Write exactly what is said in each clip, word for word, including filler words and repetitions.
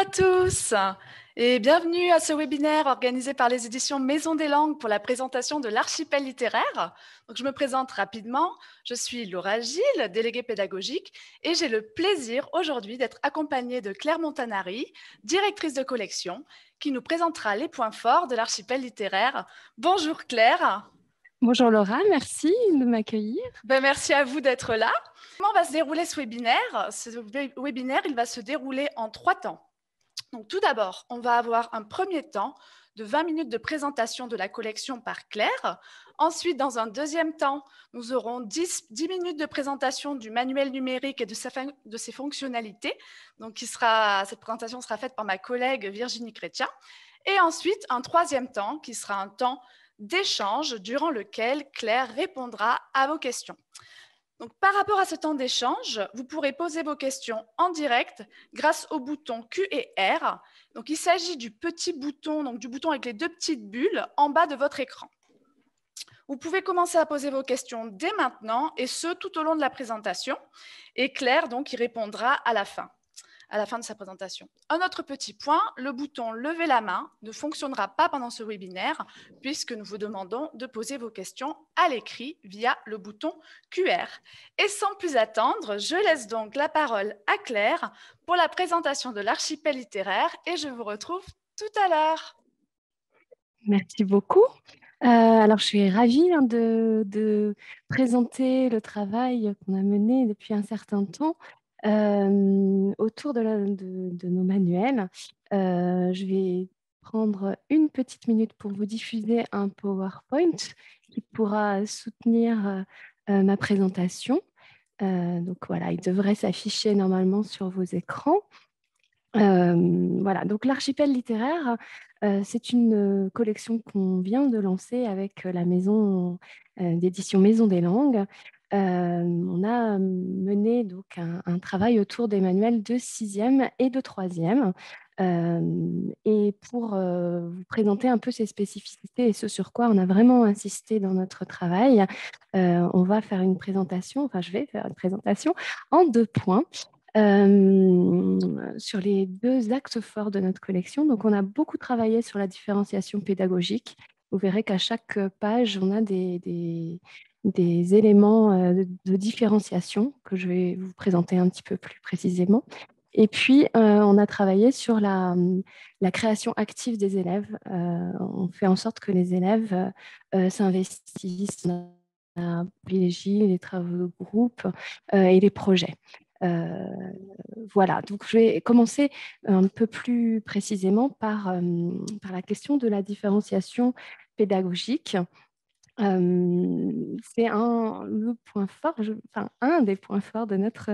à tous et bienvenue à ce webinaire organisé par les éditions Maison des Langues pour la présentation de l'archipel littéraire. Donc, je me présente rapidement, je suis Laura Gilles, déléguée pédagogique, et j'ai le plaisir aujourd'hui d'être accompagnée de Claire Montanari, directrice de collection, qui nous présentera les points forts de l'archipel littéraire. Bonjour Claire. Bonjour Laura, merci de m'accueillir. Ben, merci à vous d'être là. Comment va se dérouler ce webinaire? Ce webinaire, il va se dérouler en trois temps. Donc, tout d'abord, on va avoir un premier temps de vingt minutes de présentation de la collection par Claire. Ensuite, dans un deuxième temps, nous aurons dix minutes de présentation du manuel numérique et de, sa, de ses fonctionnalités. Donc, qui sera, cette présentation sera faite par ma collègue Virginie Chrétien. Et ensuite, un troisième temps qui sera un temps d'échange durant lequel Claire répondra à vos questions. Donc, par rapport à ce temps d'échange, vous pourrez poser vos questions en direct grâce aux boutons Q et R. Donc, il s'agit du petit bouton, donc du bouton avec les deux petites bulles en bas de votre écran. Vous pouvez commencer à poser vos questions dès maintenant et ce, tout au long de la présentation. Et Claire, donc, y répondra à la fin, à la fin de sa présentation. Un autre petit point, le bouton « Lever la main » ne fonctionnera pas pendant ce webinaire puisque nous vous demandons de poser vos questions à l'écrit via le bouton Q R. Et sans plus attendre, je laisse donc la parole à Claire pour la présentation de l'archipel littéraire et je vous retrouve tout à l'heure. Merci beaucoup. Euh, alors, je suis ravie hein, de, de présenter le travail qu'on a mené depuis un certain temps Euh, autour de, la, de, de nos manuels. Euh, je vais prendre une petite minute pour vous diffuser un PowerPoint qui pourra soutenir euh, ma présentation. Euh, donc voilà, il devrait s'afficher normalement sur vos écrans. Euh, voilà, donc l'archipel littéraire, euh, c'est une collection qu'on vient de lancer avec la maison euh, d'édition Maison des Langues. Euh, on a mené donc un, un travail autour des manuels de sixième et de troisième. Euh, et pour euh, vous présenter un peu ces spécificités et ce sur quoi on a vraiment insisté dans notre travail, euh, on va faire une présentation, enfin je vais faire une présentation en deux points. Euh, sur les deux axes forts de notre collection. Donc on a beaucoup travaillé sur la différenciation pédagogique. Vous verrez qu'à chaque page, on a des... des des éléments de différenciation que je vais vous présenter un petit peu plus précisément. Et puis, euh, on a travaillé sur la, la création active des élèves. Euh, on fait en sorte que les élèves euh, s'investissent, privilégient les travaux de groupe euh, et les projets. Euh, voilà, donc je vais commencer un peu plus précisément par, euh, par la question de la différenciation pédagogique. Euh, c'est un, le point fort, je, enfin, un des points forts de notre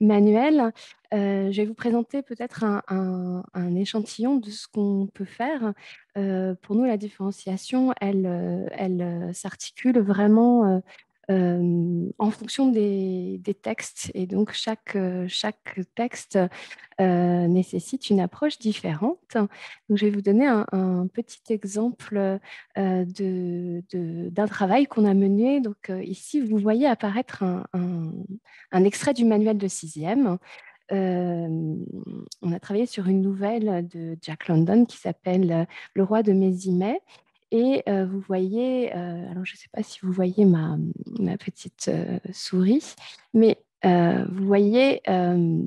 manuel. Euh, je vais vous présenter peut-être un, un, un échantillon de ce qu'on peut faire. Euh, pour nous, la différenciation, elle, elle s'articule vraiment euh, euh, en fonction des, des textes. Et donc, chaque, chaque texte euh, nécessite une approche différente. Donc, je vais vous donner un, un petit exemple euh, de, de, d'un travail qu'on a mené. Donc, euh, ici, vous voyez apparaître un, un, un extrait du manuel de sixième. Euh, on a travaillé sur une nouvelle de Jack London qui s'appelle « Le roi de Mésimé ». Et euh, vous voyez, euh, alors je ne sais pas si vous voyez ma, ma petite euh, souris, mais euh, vous voyez euh,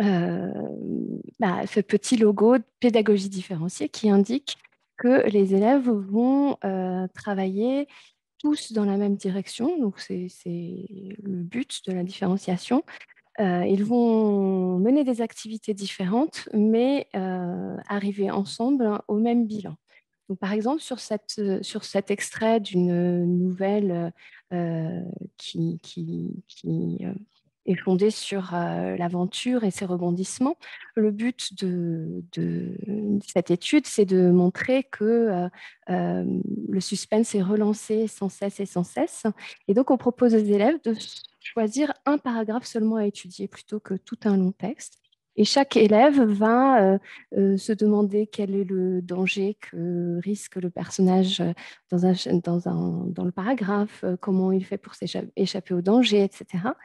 euh, bah, ce petit logo de pédagogie différenciée qui indique que les élèves vont euh, travailler tous dans la même direction. Donc, c'est le but de la différenciation. Euh, ils vont mener des activités différentes, mais euh, arriver ensemble au même bilan. Donc, par exemple, sur, cette, sur cet extrait d'une nouvelle euh, qui, qui, qui est fondée sur euh, l'aventure et ses rebondissements, le but de, de cette étude, c'est de montrer que euh, le suspense est relancé sans cesse et sans cesse. Et donc, on propose aux élèves de choisir un paragraphe seulement à étudier plutôt que tout un long texte. Et chaque élève va euh, euh, se demander quel est le danger que risque le personnage dans, un, dans, un, dans le paragraphe, euh, comment il fait pour s'échapper au danger, et cetera.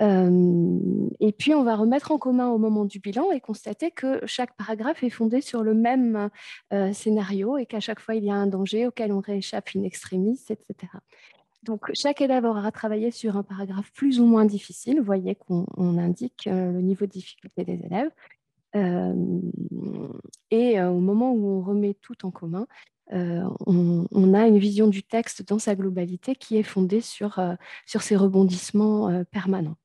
Euh, et puis, on va remettre en commun au moment du bilan et constater que chaque paragraphe est fondé sur le même euh, scénario et qu'à chaque fois, il y a un danger auquel on rééchappe in extremis, et cetera. Donc, chaque élève aura travaillé sur un paragraphe plus ou moins difficile. Vous voyez qu'on on indique euh, le niveau de difficulté des élèves. Euh, et euh, au moment où on remet tout en commun, Euh, on, on a une vision du texte dans sa globalité qui est fondée sur, euh, sur ces rebondissements euh, permanents.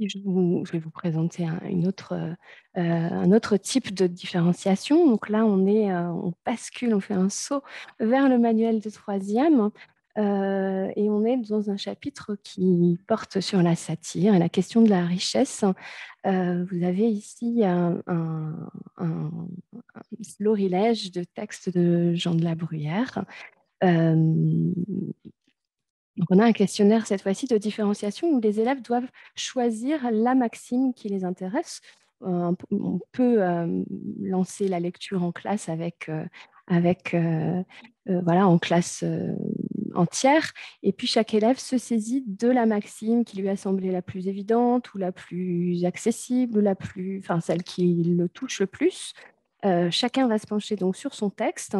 Je, vous, je vais vous présenter un, une autre, euh, un autre type de différenciation. Donc là, on, est, euh, on bascule, on fait un saut vers le manuel de troisième euh, et on est dans un chapitre qui porte sur la satire et la question de la richesse. Euh, vous avez ici un, un, un, un florilège de textes de Jean de la Bruyère. Euh, donc on a un questionnaire cette fois-ci de différenciation où les élèves doivent choisir la maxime qui les intéresse. Euh, on peut euh, lancer la lecture en classe avec, euh, avec euh, euh, voilà, en classe euh, entière, et puis chaque élève se saisit de la maxime qui lui a semblé la plus évidente ou la plus accessible, ou la plus, enfin celle qui le touche le plus. Euh, chacun va se pencher donc sur son texte,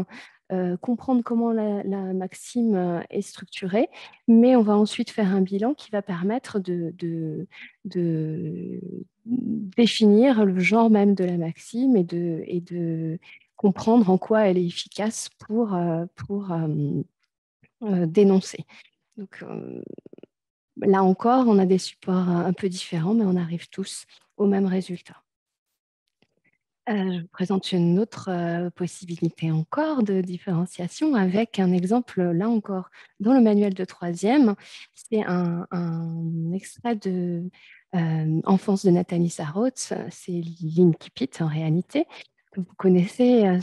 euh, comprendre comment la, la maxime est structurée, mais on va ensuite faire un bilan qui va permettre de, de, de définir le genre même de la maxime et de, et de comprendre en quoi elle est efficace pour, pour Euh, dénoncer. Donc, euh, là encore, on a des supports un peu différents, mais on arrive tous au même résultat. Euh, je vous présente une autre euh, possibilité encore de différenciation avec un exemple, là encore, dans le manuel de troisième. C'est un, un extrait de euh, Enfance de Nathalie Sarraute. C'est l'incipit en réalité, que vous connaissez euh,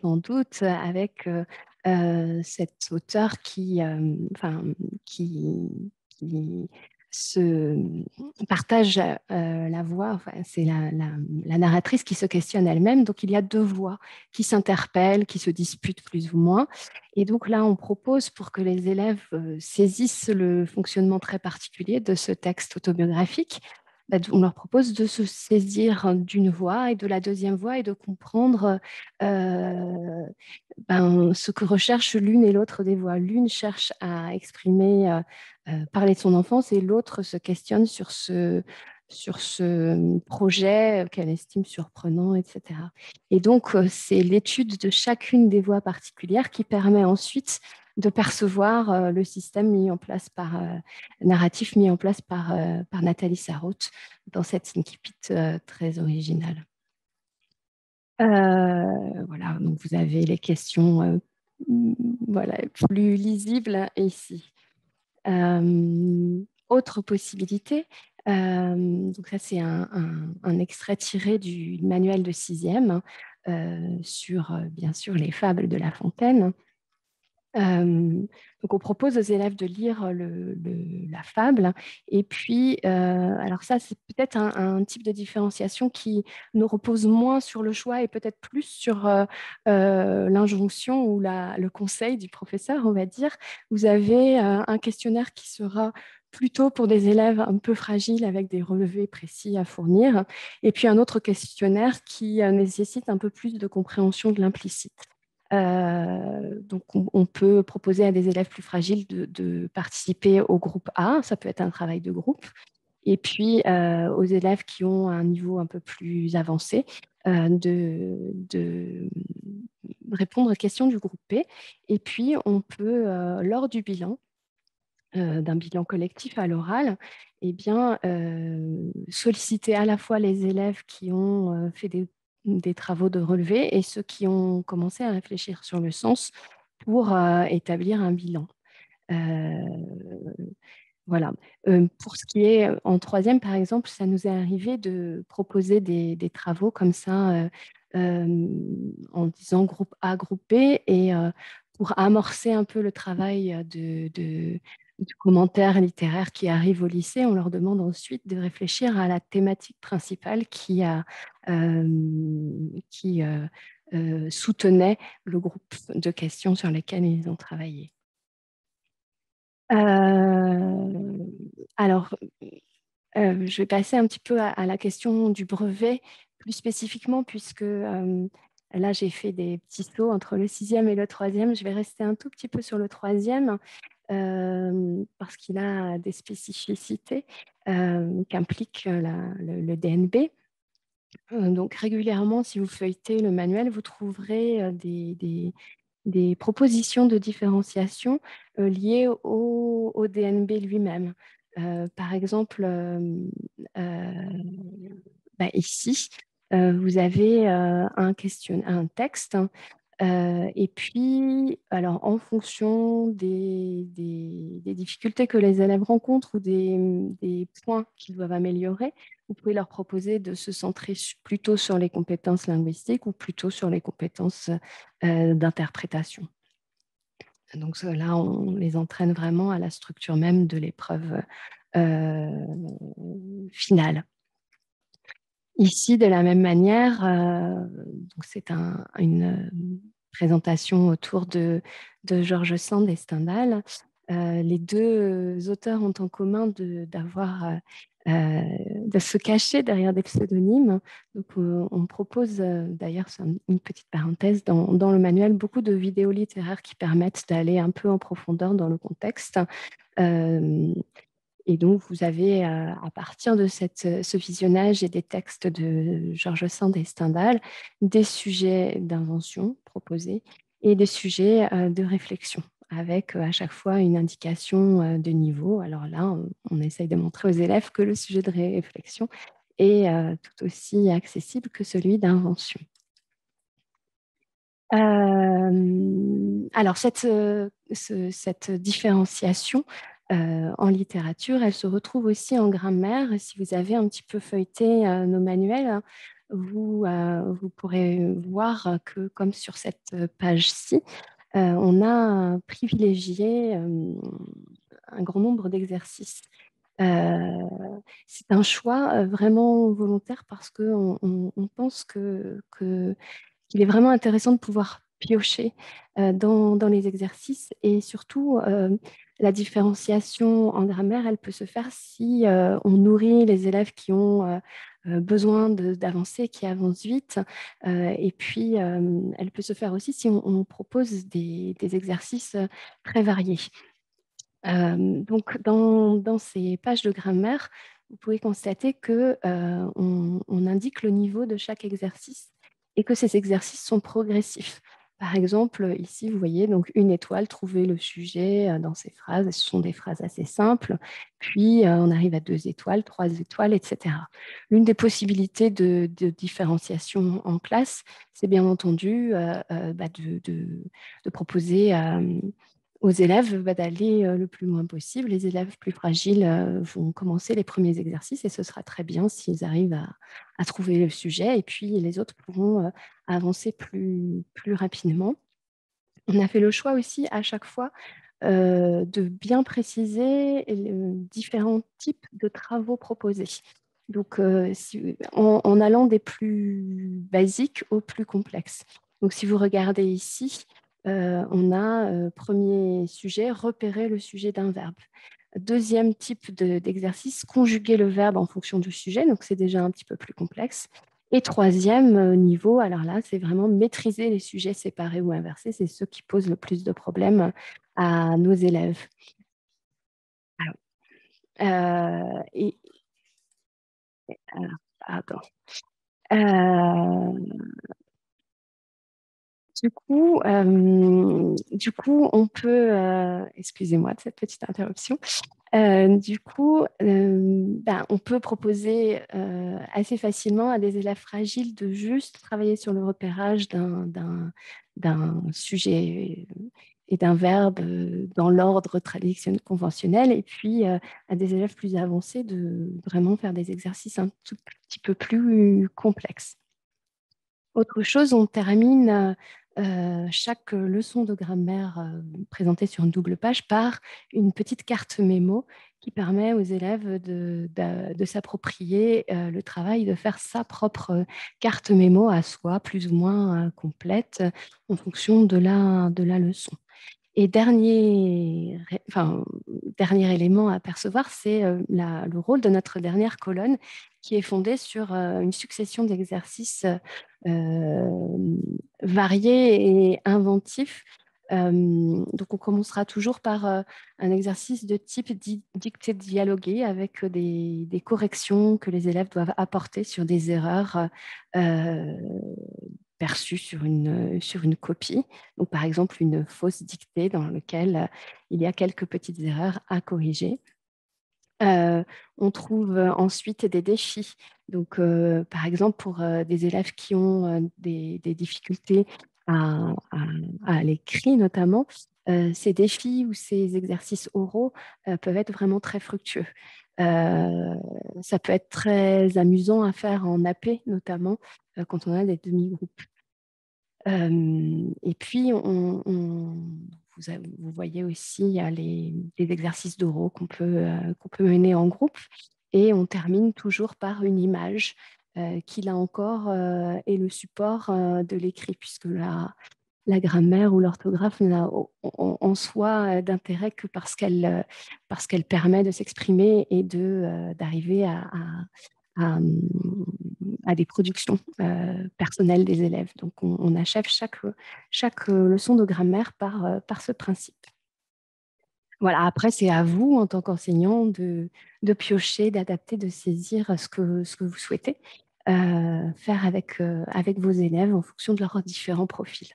sans doute avec... Euh, Euh, cet auteur qui, euh, enfin, qui, qui se partage euh, la voix, enfin, c'est la, la, la narratrice qui se questionne elle-même, donc il y a deux voix qui s'interpellent, qui se disputent plus ou moins, et donc là on propose pour que les élèves saisissent le fonctionnement très particulier de ce texte autobiographique, on leur propose de se saisir d'une voix et de la deuxième voix et de comprendre euh, ben, ce que recherchent l'une et l'autre des voix. L'une cherche à exprimer, euh, parler de son enfance et l'autre se questionne sur ce, sur ce projet qu'elle estime surprenant, et cetera. Et donc, c'est l'étude de chacune des voix particulières qui permet ensuite de percevoir euh, le système mis en place par, euh, narratif mis en place par, euh, par Nathalie Sarraute dans cette incipit euh, très originale. Euh, voilà, donc vous avez les questions euh, voilà, plus lisibles ici. Euh, autre possibilité, euh, donc ça c'est un, un, un extrait tiré du manuel de sixième euh, sur, euh, bien sûr, les fables de La Fontaine. Euh, donc on propose aux élèves de lire le, le, la fable et puis euh, alors ça c'est peut-être un, un type de différenciation qui nous repose moins sur le choix et peut-être plus sur euh, euh, l'injonction ou la, le conseil du professeur, on va dire. Vous avez euh, un questionnaire qui sera plutôt pour des élèves un peu fragiles avec des relevés précis à fournir et puis un autre questionnaire qui euh, nécessite un peu plus de compréhension de l'implicite. Euh, donc on, on peut proposer à des élèves plus fragiles de, de participer au groupe A, ça peut être un travail de groupe, et puis euh, aux élèves qui ont un niveau un peu plus avancé euh, de, de répondre aux questions du groupe B, et puis on peut, euh, lors du bilan, Euh, d'un bilan collectif à l'oral, eh bien, euh, solliciter à la fois les élèves qui ont euh, fait des des travaux de relevé et ceux qui ont commencé à réfléchir sur le sens pour euh, établir un bilan. Euh, voilà. Euh, pour ce qui est en troisième, par exemple, ça nous est arrivé de proposer des, des travaux comme ça euh, euh, en disant groupe A, groupe B et euh, pour amorcer un peu le travail de, de du commentaire littéraire qui arrive au lycée, on leur demande ensuite de réfléchir à la thématique principale qui, a, euh, qui euh, euh, soutenait le groupe de questions sur lesquelles ils ont travaillé. Euh, alors, Euh, je vais passer un petit peu à, à la question du brevet, plus spécifiquement, puisque euh, là, j'ai fait des petits sauts entre le sixième et le troisième. Je vais rester un tout petit peu sur le troisième, euh, parce qu'il a des spécificités euh, qu'implique la, le, le D N B. Donc régulièrement, si vous feuilletez le manuel, vous trouverez des, des, des propositions de différenciation euh, liées au, au D N B lui-même. Euh, par exemple, euh, euh, bah ici, euh, vous avez euh, un, question, un texte, euh, et puis, alors, en fonction des, des, des difficultés que les élèves rencontrent ou des, des points qu'ils doivent améliorer, vous pouvez leur proposer de se centrer plutôt sur les compétences linguistiques ou plutôt sur les compétences euh, d'interprétation. Donc là, on les entraîne vraiment à la structure même de l'épreuve euh, finale. Ici, de la même manière, euh, c'est un, une présentation autour de, de Georges Sand et Stendhal. Euh, les deux auteurs ont en commun de, d'avoir, euh, de se cacher derrière des pseudonymes. Donc, euh, on propose, euh, d'ailleurs, c'est une petite parenthèse, dans, dans le manuel, beaucoup de vidéos littéraires qui permettent d'aller un peu en profondeur dans le contexte. Euh, et donc, vous avez, euh, à partir de cette, ce visionnage et des textes de Georges Sand et Stendhal, des sujets d'invention proposés et des sujets euh, de réflexion, avec à chaque fois une indication de niveau. Alors là, on, on essaye de montrer aux élèves que le sujet de réflexion est euh, tout aussi accessible que celui d'invention. Euh, alors, cette, euh, ce, cette différenciation euh, en littérature, elle se retrouve aussi en grammaire. Si vous avez un petit peu feuilleté euh, nos manuels, vous, euh, vous pourrez voir que, comme sur cette page-ci, Euh, on a privilégié euh, un grand nombre d'exercices. Euh, c'est un choix vraiment volontaire parce qu'on on, on pense que, que, qu'il est vraiment intéressant de pouvoir piocher euh, dans, dans les exercices, et surtout euh, la différenciation en grammaire, elle peut se faire si euh, on nourrit les élèves qui ont euh, besoin d'avancer, qui avance vite, euh, et puis euh, elle peut se faire aussi si on, on propose des, des exercices très variés. Euh, donc dans, dans ces pages de grammaire, vous pouvez constater que euh, on, on indique le niveau de chaque exercice et que ces exercices sont progressifs. Par exemple, ici, vous voyez donc une étoile, trouver le sujet dans ces phrases. Ce sont des phrases assez simples. Puis, on arrive à deux étoiles, trois étoiles, et cetera. L'une des possibilités de, de différenciation en classe, c'est bien entendu euh, euh, bah de, de, de proposer euh, aux élèves bah, d'aller le plus loin possible. Les élèves plus fragiles euh, vont commencer les premiers exercices, et ce sera très bien s'ils arrivent à, à trouver le sujet, et puis les autres pourront euh, avancer plus, plus rapidement. On a fait le choix aussi à chaque fois euh, de bien préciser les différents types de travaux proposés. Donc, euh, si, en, en allant des plus basiques aux plus complexes. Donc, si vous regardez ici, Euh, on a euh, premier sujet, repérer le sujet d'un verbe. Deuxième type d'exercice, de, conjuguer le verbe en fonction du sujet, donc c'est déjà un petit peu plus complexe. Et troisième niveau, alors là, c'est vraiment maîtriser les sujets séparés ou inversés, c'est ceux qui posent le plus de problèmes à nos élèves. Alors, euh, et, alors, pardon. Euh, Du coup, euh, du coup, on peut, euh, excusez-moi de cette petite interruption, euh, du coup, euh, ben, on peut proposer euh, assez facilement à des élèves fragiles de juste travailler sur le repérage d'un d'un sujet et d'un verbe dans l'ordre traditionnel conventionnel, et puis euh, à des élèves plus avancés de vraiment faire des exercices un tout petit peu plus complexes. Autre chose, on termine Euh, chaque leçon de grammaire euh, présentée sur une double page par une petite carte mémo qui permet aux élèves de, de, de s'approprier euh, le travail, de faire sa propre carte mémo à soi, plus ou moins euh, complète, en fonction de la, de la leçon. Et dernier, enfin, dernier élément à percevoir, c'est la, le rôle de notre dernière colonne qui est fondée sur une succession d'exercices euh, variés et inventifs. Euh, donc on commencera toujours par euh, un exercice de type di- dictée dialoguée avec des, des corrections que les élèves doivent apporter sur des erreurs euh, perçues sur une, sur une copie. Donc par exemple une fausse dictée dans laquelle euh, il y a quelques petites erreurs à corriger. Euh, on trouve ensuite des défis. Donc euh, par exemple pour euh, des élèves qui ont euh, des, des difficultés à, à, à l'écrit notamment, euh, ces défis ou ces exercices oraux euh, peuvent être vraiment très fructueux. Euh, ça peut être très amusant à faire en A P notamment euh, quand on a des demi-groupes. Euh, et puis, on, on, vous, vous voyez aussi il y a les, les exercices d'oraux qu'on peut, euh, qu'on peut mener en groupe et on termine toujours par une image Euh, qui là encore euh, est le support euh, de l'écrit, puisque la, la grammaire ou l'orthographe n'a en soi euh, d'intérêt que parce qu'elle, euh, parce qu'elle permet de s'exprimer et de, euh, d'arriver à, à, à, à des productions euh, personnelles des élèves. Donc on, on achève chaque, chaque leçon de grammaire par, euh, par ce principe. Voilà, après, c'est à vous, en tant qu'enseignant, de, de piocher, d'adapter, de saisir ce que, ce que vous souhaitez euh, faire avec, euh, avec vos élèves en fonction de leurs différents profils.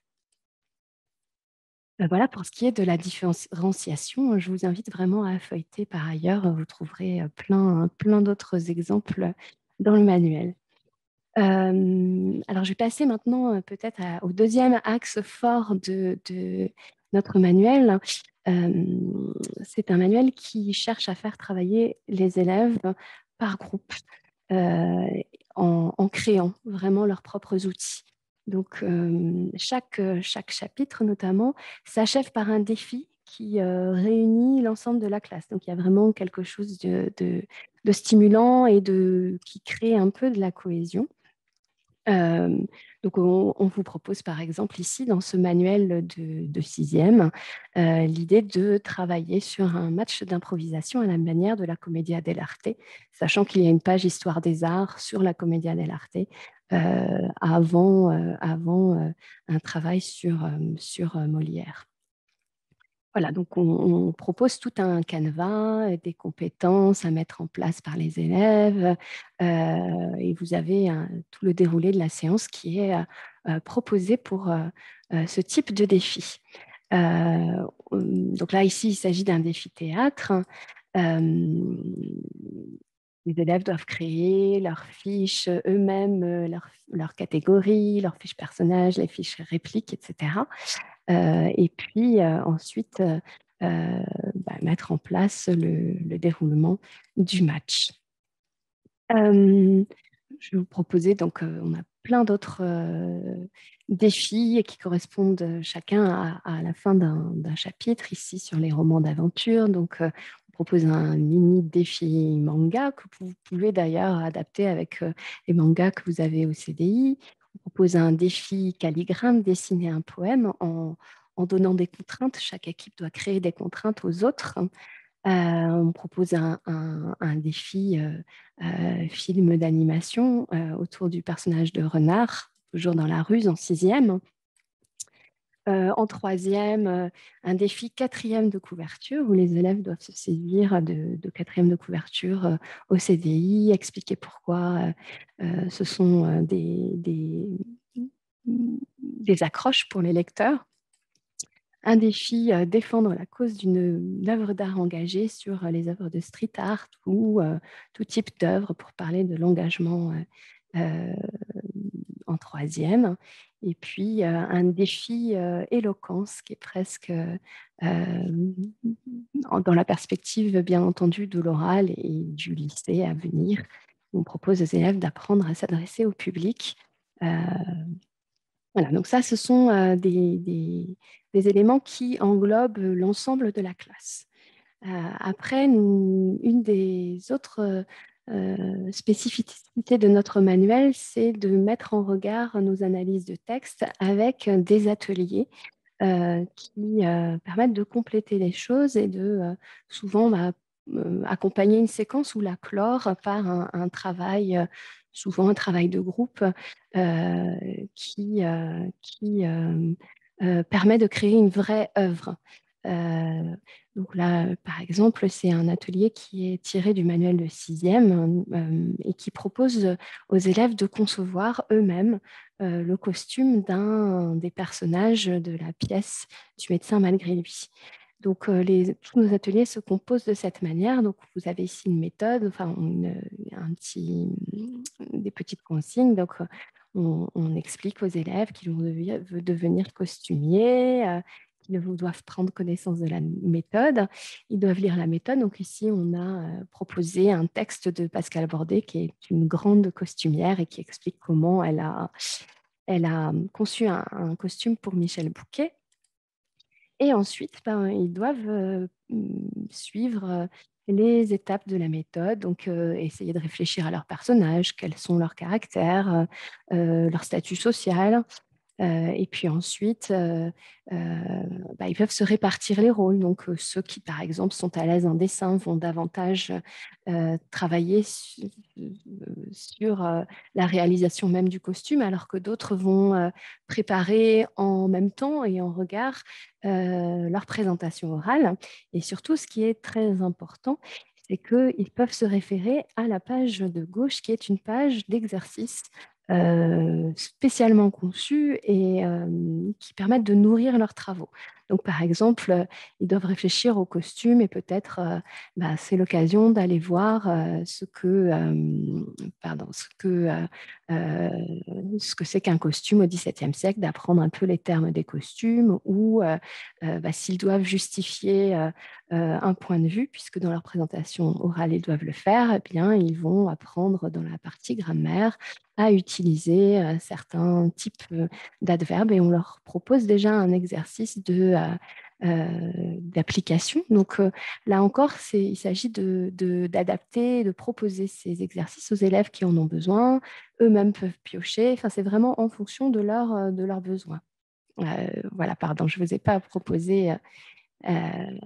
Euh, voilà, pour ce qui est de la différenciation, je vous invite vraiment à feuilleter par ailleurs. Vous trouverez plein, plein d'autres exemples dans le manuel. Euh, alors, je vais passer maintenant peut-être à, au deuxième axe fort de, de notre manuel. Euh, c'est un manuel qui cherche à faire travailler les élèves par groupe euh, en, en créant vraiment leurs propres outils. Donc, euh, chaque, chaque chapitre, notamment, s'achève par un défi qui euh, réunit l'ensemble de la classe. Donc, il y a vraiment quelque chose de, de, de stimulant et de, qui crée un peu de la cohésion. Euh, donc on, on vous propose par exemple ici dans ce manuel de, de sixième euh, l'idée de travailler sur un match d'improvisation à la manière de la Commedia dell'Arte, sachant qu'il y a une page histoire des arts sur la Commedia dell'Arte euh, avant, euh, avant euh, un travail sur, euh, sur Molière. Voilà, donc on, on propose tout un canevas, des compétences à mettre en place par les élèves euh, et vous avez un, tout le déroulé de la séance qui est euh, proposé pour euh, ce type de défi. Euh, donc là, ici, il s'agit d'un défi théâtre. Euh, Les élèves doivent créer leurs fiches eux-mêmes, leurs leur catégories, leurs fiches personnages, les fiches répliques, et cetera. Euh, et puis euh, ensuite, euh, bah, mettre en place le, le déroulement du match. Euh, je vais vous proposer, donc euh, on a plein d'autres euh, défis qui correspondent chacun à, à la fin d'un, d'un chapitre, ici sur les romans d'aventure. Donc, euh, propose un mini défi manga que vous pouvez d'ailleurs adapter avec les mangas que vous avez au C D I. On propose un défi calligramme, dessiner un poème en, en donnant des contraintes. Chaque équipe doit créer des contraintes aux autres. Euh, on propose un, un, un défi euh, euh, film d'animation euh, autour du personnage de Renard, toujours dans la ruse, en sixième. Euh, en troisième, euh, un défi quatrième de couverture où les élèves doivent se saisir de, de quatrième de couverture euh, au C D I, expliquer pourquoi euh, euh, ce sont euh, des, des, des accroches pour les lecteurs. Un défi, euh, défendre la cause d'une œuvre d'art engagée sur euh, les œuvres de street art ou euh, tout type d'œuvre pour parler de l'engagement euh, Euh, en troisième, et puis euh, un défi euh, éloquence qui est presque euh, dans la perspective bien entendu de l'oral et du lycée à venir. On propose aux élèves d'apprendre à s'adresser au public. Euh, voilà, donc ça ce sont euh, des, des, des éléments qui englobent l'ensemble de la classe. Euh, après, nous, une des autres euh, Euh, spécificité de notre manuel, c'est de mettre en regard nos analyses de texte avec des ateliers euh, qui euh, permettent de compléter les choses et de euh, souvent bah, euh, accompagner une séquence ou la clore par un, un travail, euh, souvent un travail de groupe euh, qui, euh, qui euh, euh, permet de créer une vraie œuvre. Euh, donc là, par exemple, c'est un atelier qui est tiré du manuel de sixième euh, et qui propose aux élèves de concevoir eux-mêmes euh, le costume d'un des personnages de la pièce du médecin malgré lui. Donc, euh, les, tous nos ateliers se composent de cette manière. Donc, vous avez ici une méthode, enfin, une, un petit, des petites consignes. Donc, on, on explique aux élèves qu'ils vont devenir, devenir costumiers. Euh, Ils doivent prendre connaissance de la méthode, ils doivent lire la méthode. Donc ici, on a proposé un texte de Pascale Bordet, qui est une grande costumière et qui explique comment elle a, elle a conçu un, un costume pour Michel Bouquet. Et ensuite, ben, ils doivent euh, suivre les étapes de la méthode, donc euh, essayer de réfléchir à leurs personnages, quels sont leurs caractères, euh, leur statut social. Euh, et puis ensuite, euh, euh, bah, ils peuvent se répartir les rôles. Donc, euh, ceux qui, par exemple, sont à l'aise en dessin vont davantage euh, travailler su, euh, sur euh, la réalisation même du costume, alors que d'autres vont euh, préparer en même temps et en regard euh, leur présentation orale. Et surtout, ce qui est très important, c'est qu'ils peuvent se référer à la page de gauche, qui est une page d'exercice Euh, spécialement conçus et euh, qui permettent de nourrir leurs travaux. Donc, par exemple, ils doivent réfléchir aux costumes et peut-être euh, bah, c'est l'occasion d'aller voir euh, ce que euh, pardon, ce que euh, ce que c'est qu'un costume au dix-septième siècle, d'apprendre un peu les termes des costumes ou euh, bah, s'ils doivent justifier euh, un point de vue, puisque dans leur présentation orale, ils doivent le faire, eh bien, ils vont apprendre dans la partie grammaire à utiliser euh, certains types d'adverbes et on leur propose déjà un exercice de euh, euh, d'application. Donc euh, là encore, c'est, il s'agit de, de, d'adapter, de proposer ces exercices aux élèves qui en ont besoin. Eux-mêmes peuvent piocher. Enfin, c'est vraiment en fonction de, leur, de leurs besoins. Euh, voilà, pardon, je ne vous ai pas proposé. Euh, euh,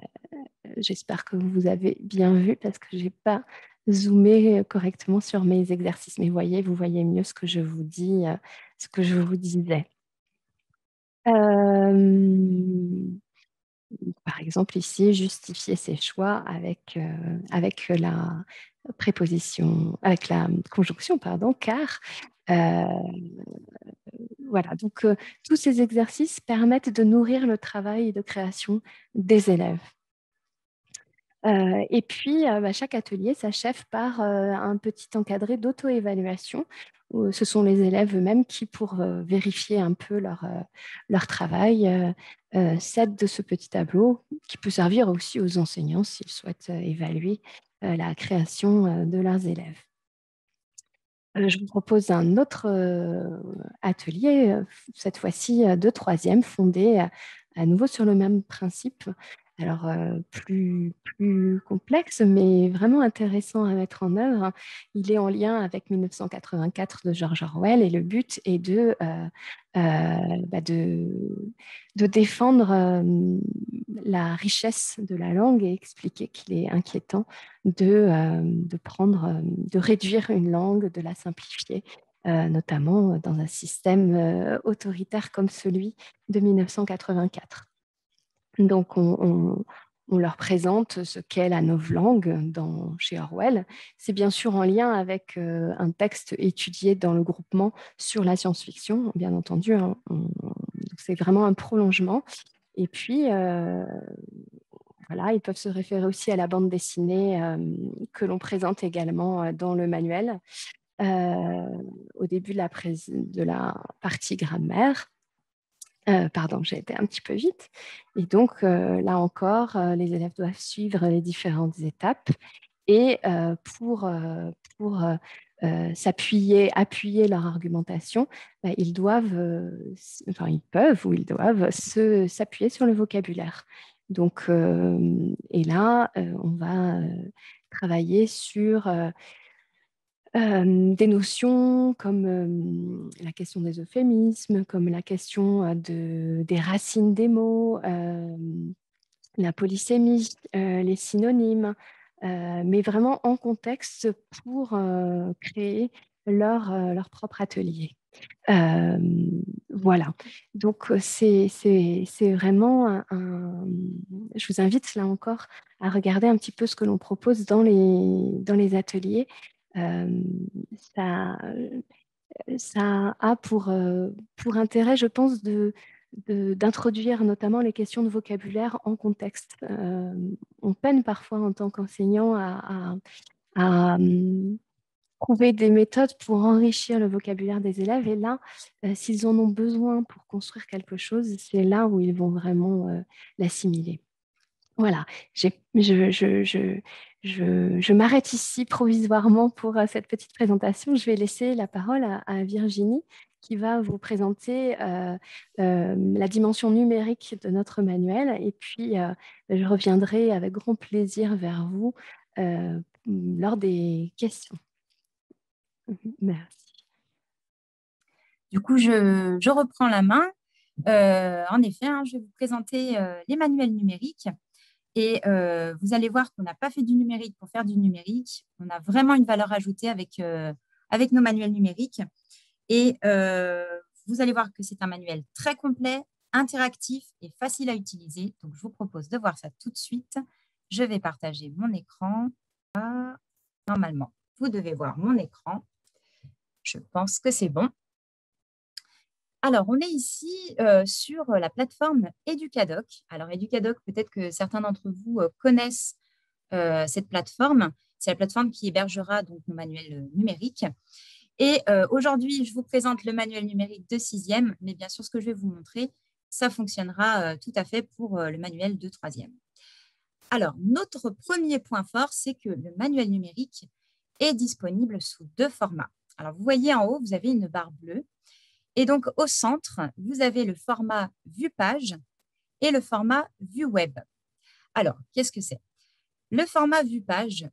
j'espère que vous avez bien vu parce que je n'ai pas zoomé correctement sur mes exercices. Mais voyez, vous voyez mieux ce que je vous dis, euh, ce que je vous disais. Euh, par exemple, ici, justifier ses choix avec, euh, avec la préposition, avec la conjonction, pardon, car. Euh, voilà, donc euh, tous ces exercices permettent de nourrir le travail de création des élèves. Euh, et puis, euh, bah, chaque atelier s'achève par euh, un petit encadré d'auto-évaluation. Ce sont les élèves eux-mêmes qui, pour euh, vérifier un peu leur, euh, leur travail, euh, euh, s'aident de ce petit tableau qui peut servir aussi aux enseignants s'ils souhaitent euh, évaluer euh, la création euh, de leurs élèves. Euh, je vous propose un autre euh, atelier, euh, cette fois-ci euh, de troisième, fondé euh, à nouveau sur le même principe. Alors, euh, plus, plus complexe, mais vraiment intéressant à mettre en œuvre. Il est en lien avec mille neuf cent quatre-vingt-quatre de George Orwell et le but est de, euh, euh, bah de, de défendre euh, la richesse de la langue et expliquer qu'il est inquiétant de, euh, de, prendre, de réduire une langue, de la simplifier, euh, notamment dans un système euh, autoritaire comme celui de mille neuf cent quatre-vingt-quatre. Donc, on, on, on leur présente ce qu'est la novlangue dans, chez Orwell. C'est bien sûr en lien avec euh, un texte étudié dans le groupement sur la science-fiction, bien entendu. Hein, on, c'est vraiment un prolongement. Et puis, euh, voilà, ils peuvent se référer aussi à la bande dessinée euh, que l'on présente également dans le manuel euh, au début de la, pré- de la partie grammaire. Euh, pardon, j'ai été un petit peu vite. Et donc, euh, là encore, euh, les élèves doivent suivre les différentes étapes. Et euh, pour, euh, pour euh, euh, s'appuyer, appuyer leur argumentation, bah, ils doivent, euh, enfin, ils peuvent ou ils doivent se, s'appuyer sur le vocabulaire. Donc, euh, et là, euh, on va euh, travailler sur... Euh, Euh, des notions comme euh, la question des euphémismes, comme la question de, des racines des mots, euh, la polysémie, euh, les synonymes, euh, mais vraiment en contexte pour euh, créer leur, euh, leur propre atelier. Euh, voilà, donc c'est, c'est, c'est vraiment un, un... Je vous invite là encore à regarder un petit peu ce que l'on propose dans les, dans les ateliers. Euh, ça, ça a pour, euh, pour intérêt, je pense, de, de, d'introduire notamment les questions de vocabulaire en contexte. Euh, on peine parfois en tant qu'enseignant à, à, à um, trouver des méthodes pour enrichir le vocabulaire des élèves, et là, euh, s'ils en ont besoin pour construire quelque chose, c'est là où ils vont vraiment euh, l'assimiler. Voilà, j'ai, je, je, je, je, je m'arrête ici provisoirement pour uh, cette petite présentation. Je vais laisser la parole à, à Virginie qui va vous présenter euh, euh, la dimension numérique de notre manuel, et puis euh, je reviendrai avec grand plaisir vers vous euh, lors des questions. Merci. Du coup, je, je reprends la main. Euh, en effet, hein, je vais vous présenter euh, les manuels numériques. Et euh, vous allez voir qu'on n'a pas fait du numérique pour faire du numérique. On a vraiment une valeur ajoutée avec, euh, avec nos manuels numériques. Et euh, vous allez voir que c'est un manuel très complet, interactif et facile à utiliser. Donc, je vous propose de voir ça tout de suite. Je vais partager mon écran. Normalement, vous devez voir mon écran. Je pense que c'est bon. Alors, on est ici euh, sur la plateforme Educadoc. Alors, Educadoc, peut-être que certains d'entre vous euh, connaissent euh, cette plateforme. C'est la plateforme qui hébergera donc nos manuels numériques. Et euh, aujourd'hui, je vous présente le manuel numérique de sixième, mais bien sûr, ce que je vais vous montrer, ça fonctionnera euh, tout à fait pour euh, le manuel de troisième. Alors, notre premier point fort, c'est que le manuel numérique est disponible sous deux formats. Alors, vous voyez en haut, vous avez une barre bleue. Et donc, au centre, vous avez le format vue page et le format vue web. Alors, qu'est-ce que c'est? Le format vue page,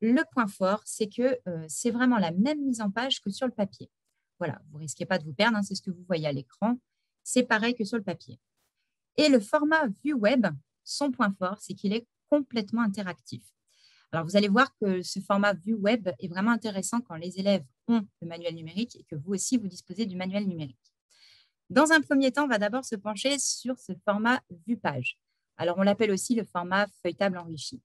le point fort, c'est que euh, c'est vraiment la même mise en page que sur le papier. Voilà, vous ne risquez pas de vous perdre, hein, c'est ce que vous voyez à l'écran. C'est pareil que sur le papier. Et le format vue web, son point fort, c'est qu'il est complètement interactif. Alors, vous allez voir que ce format vue web est vraiment intéressant quand les élèves ont le manuel numérique et que vous aussi, vous disposez du manuel numérique. Dans un premier temps, on va d'abord se pencher sur ce format vue page. Alors, on l'appelle aussi le format feuilletable enrichi.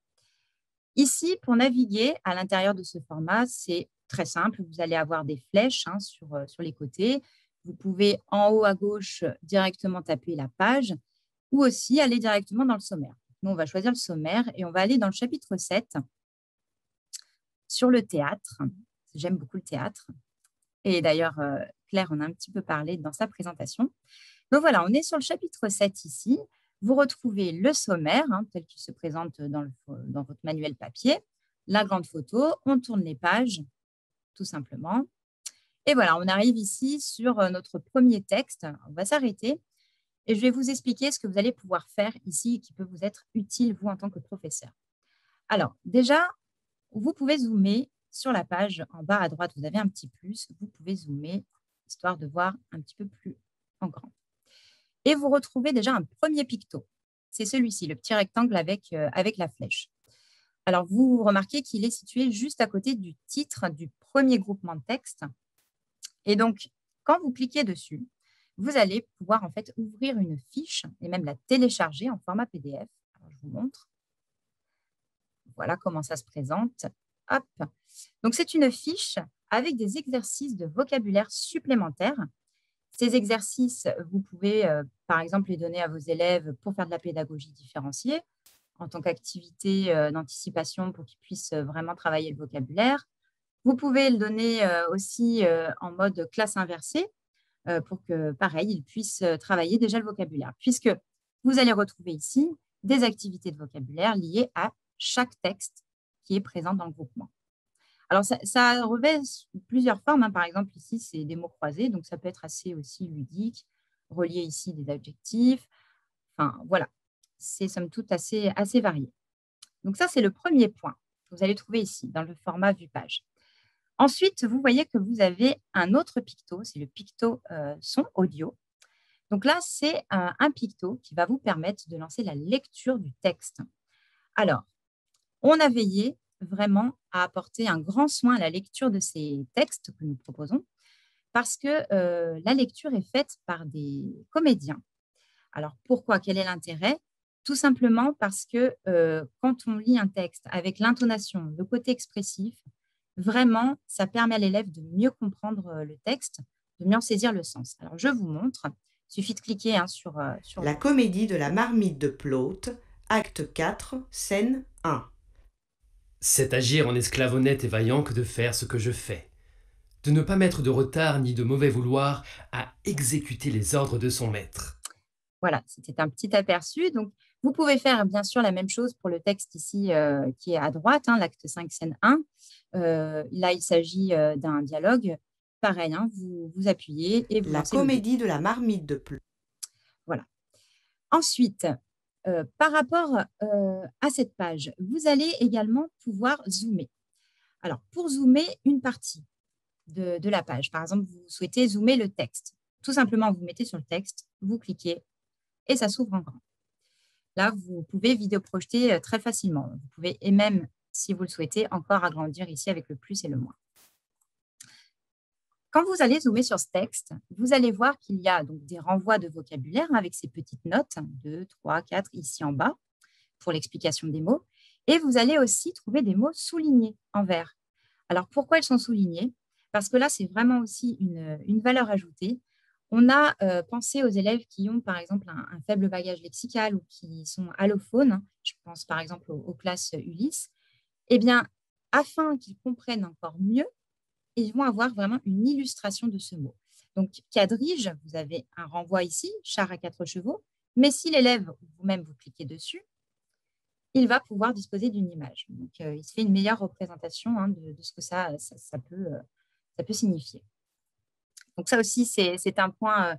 Ici, pour naviguer à l'intérieur de ce format, c'est très simple. Vous allez avoir des flèches hein, sur, euh, sur les côtés. Vous pouvez, en haut à gauche, directement taper la page ou aussi aller directement dans le sommaire. Nous, on va choisir le sommaire et on va aller dans le chapitre sept. Sur le théâtre, j'aime beaucoup le théâtre. Et d'ailleurs, euh, Claire en a un petit peu parlé dans sa présentation. Donc voilà, on est sur le chapitre sept ici. Vous retrouvez le sommaire, hein, tel qu'il se présente dans, le, dans votre manuel papier. La grande photo, on tourne les pages, tout simplement. Et voilà, on arrive ici sur notre premier texte. On va s'arrêter et je vais vous expliquer ce que vous allez pouvoir faire ici et qui peut vous être utile, vous, en tant que professeur. Alors, déjà, vous pouvez zoomer sur la page. En bas à droite, vous avez un petit plus. Vous pouvez zoomer, histoire de voir un petit peu plus en grand. Et vous retrouvez déjà un premier picto. C'est celui-ci, le petit rectangle avec, euh, avec la flèche. Alors, vous remarquez qu'il est situé juste à côté du titre du premier groupement de texte. Et donc, quand vous cliquez dessus, vous allez pouvoir en fait ouvrir une fiche et même la télécharger en format P D F. Alors, je vous montre. Voilà comment ça se présente. Hop. Donc, c'est une fiche avec des exercices de vocabulaire supplémentaires. Ces exercices, vous pouvez, euh, par exemple, les donner à vos élèves pour faire de la pédagogie différenciée, en tant qu'activité euh, d'anticipation pour qu'ils puissent vraiment travailler le vocabulaire. Vous pouvez le donner euh, aussi euh, en mode classe inversée euh, pour que, pareil, ils puissent travailler déjà le vocabulaire, puisque vous allez retrouver ici des activités de vocabulaire liées à chaque texte qui est présent dans le groupement. Alors, ça, ça revêt plusieurs formes. Hein. Par exemple, ici, c'est des mots croisés, donc ça peut être assez aussi ludique, relié ici des adjectifs. Enfin, voilà, c'est somme toute assez, assez varié. Donc, ça, c'est le premier point que vous allez trouver ici, dans le format vue page. Ensuite, vous voyez que vous avez un autre picto, c'est le picto euh, son audio. Donc là, c'est un, un picto qui va vous permettre de lancer la lecture du texte. Alors, on a veillé vraiment à apporter un grand soin à la lecture de ces textes que nous proposons parce que euh, la lecture est faite par des comédiens. Alors, pourquoi? Quel est l'intérêt? Tout simplement parce que euh, quand on lit un texte avec l'intonation, le côté expressif, vraiment, ça permet à l'élève de mieux comprendre le texte, de mieux en saisir le sens. Alors, je vous montre. Il suffit de cliquer hein, sur, euh, sur... La comédie de la marmite de Plaute, acte quatre, scène un. C'est agir en esclave honnête et vaillant que de faire ce que je fais, de ne pas mettre de retard ni de mauvais vouloir à exécuter les ordres de son maître. Voilà, c'était un petit aperçu. Donc, vous pouvez faire bien sûr la même chose pour le texte ici euh, qui est à droite, hein, l'acte cinq, scène un. Euh, là, il s'agit euh, d'un dialogue. Pareil, hein, vous, vous appuyez et vous... La comédie de la marmite de Plaute. Voilà. Ensuite, euh, par rapport euh, à cette page, vous allez également pouvoir zoomer. Alors, pour zoomer une partie de, de la page, par exemple, vous souhaitez zoomer le texte. Tout simplement, vous mettez sur le texte, vous cliquez et ça s'ouvre en grand. Là, vous pouvez vidéoprojeter très facilement. Vous pouvez, et même, si vous le souhaitez, encore agrandir ici avec le plus et le moins. Quand vous allez zoomer sur ce texte, vous allez voir qu'il y a donc des renvois de vocabulaire avec ces petites notes, deux, trois, quatre, ici en bas, pour l'explication des mots. Et vous allez aussi trouver des mots soulignés en vert. Alors, pourquoi ils sont soulignés? Parce que là, c'est vraiment aussi une, une valeur ajoutée. On a euh, pensé aux élèves qui ont, par exemple, un, un faible bagage lexical ou qui sont allophones. Je pense, par exemple, aux, aux classes Ulysse. Eh bien, afin qu'ils comprennent encore mieux, ils vont avoir vraiment une illustration de ce mot. Donc, quadrige, vous avez un renvoi ici, char à quatre chevaux, mais si l'élève, vous-même, vous cliquez dessus, il va pouvoir disposer d'une image. Donc, euh, il se fait une meilleure représentation hein, de, de ce que ça, ça, ça, peut, euh, ça peut signifier. Donc, ça aussi, c'est un point, euh,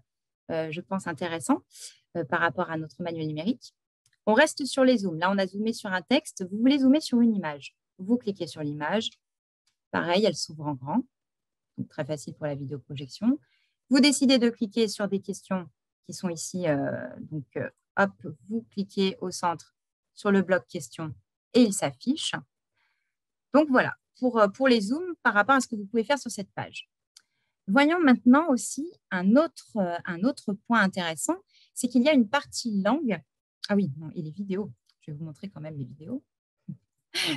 euh, je pense, intéressant euh, par rapport à notre manuel numérique. On reste sur les zooms. Là, on a zoomé sur un texte. Vous voulez zoomer sur une image. Vous cliquez sur l'image. Pareil, elle s'ouvre en grand, donc très facile pour la vidéoprojection. Vous décidez de cliquer sur des questions qui sont ici. Euh, donc, euh, hop, vous cliquez au centre sur le bloc questions et il s'affiche. Donc, voilà, pour, pour les zooms par rapport à ce que vous pouvez faire sur cette page. Voyons maintenant aussi un autre, euh, un autre point intéressant, c'est qu'il y a une partie langue. Ah oui, non, et les vidéos. Je vais vous montrer quand même les vidéos.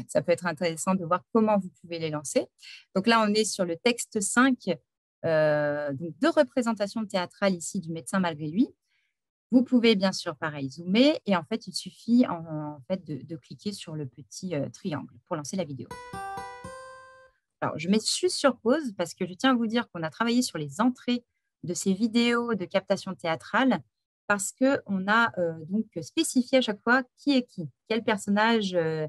Ça peut être intéressant de voir comment vous pouvez les lancer. Donc là, on est sur le texte cinq, euh, donc deux représentations théâtrales ici du médecin malgré lui. Vous pouvez bien sûr, pareil, zoomer. Et en fait, il suffit en, en fait, de, de cliquer sur le petit euh, triangle pour lancer la vidéo. Alors, je mets juste sur pause parce que je tiens à vous dire qu'on a travaillé sur les entrées de ces vidéos de captation théâtrale parce qu'on a euh, donc spécifié à chaque fois qui est qui, quel personnage... Euh,